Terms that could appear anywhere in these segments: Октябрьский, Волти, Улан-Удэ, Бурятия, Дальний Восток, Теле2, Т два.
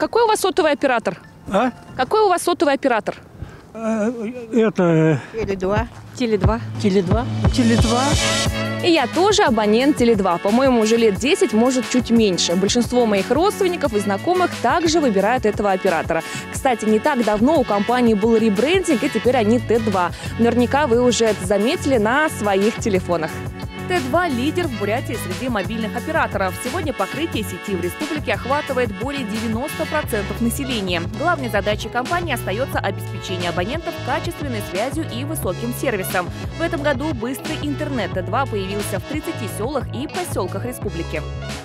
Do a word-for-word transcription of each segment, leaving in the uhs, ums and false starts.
Какой у вас сотовый оператор? А? Какой у вас сотовый оператор? Это... Теле два. Теле два. Теле два. Теле два. И я тоже абонент Теле два. По-моему, уже лет десять, может, чуть меньше. Большинство моих родственников и знакомых также выбирают этого оператора. Кстати, не так давно у компании был ребрендинг, и теперь они Т два. Наверняка вы уже это заметили на своих телефонах. Т два – лидер в Бурятии среди мобильных операторов. Сегодня покрытие сети в республике охватывает более девяноста процентов населения. Главной задачей компании остается обеспечение абонентов качественной связью и высоким сервисом. В этом году быстрый интернет Т два появился в тридцати селах и поселках республики.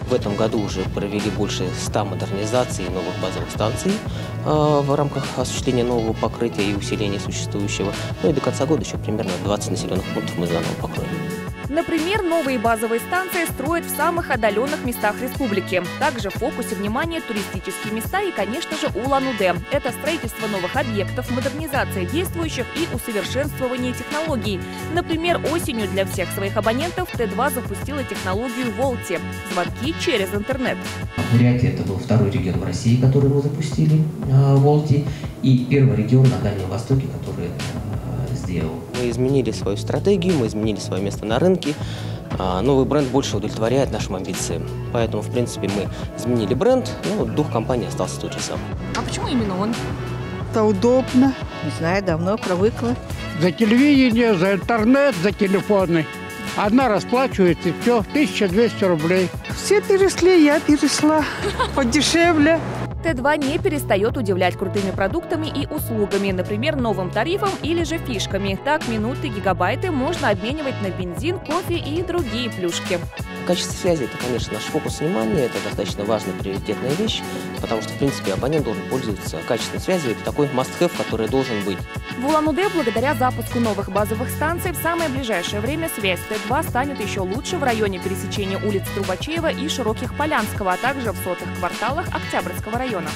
В этом году уже провели больше ста модернизаций новых базовых станций э, в рамках осуществления нового покрытия и усиления существующего. Ну и до конца года еще примерно двадцать населенных пунктов мы заново покроем. Например, новые базовые станции строят в самых отдаленных местах республики. Также в фокусе внимания туристические места и, конечно же, Улан-Удэ. Это строительство новых объектов, модернизация действующих и усовершенствование технологий. Например, осенью для всех своих абонентов Т два запустила технологию Волти – звонки через интернет. Бурятия – это был второй регион в России, который мы запустили, Волти, и первый регион на Дальнем Востоке, который сделал. Мы изменили свою стратегию, мы изменили свое место на рынке. Новый бренд больше удовлетворяет нашим амбициям. Поэтому, в принципе, мы изменили бренд, но дух компании остался тот же самый. А почему именно он? Это удобно. Не знаю, давно привыкла. За телевидение, за интернет, за телефоны. Одна расплачивается, и все, тысяча двести рублей. Все перешли, я перешла. Подешевле. Т два не перестает удивлять крутыми продуктами и услугами, например, новым тарифом или же фишками. Так, минуты, гигабайты можно обменивать на бензин, кофе и другие плюшки. Качество связи – это, конечно, наш фокус внимания, это достаточно важная, приоритетная вещь, потому что, в принципе, абонент должен пользоваться качественной связью, это такой must-have, который должен быть. В Улан-Удэ благодаря запуску новых базовых станций в самое ближайшее время связь Т два станет еще лучше в районе пересечения улиц Трубачева и Широких Полянского, а также в сотых кварталах Октябрьского района.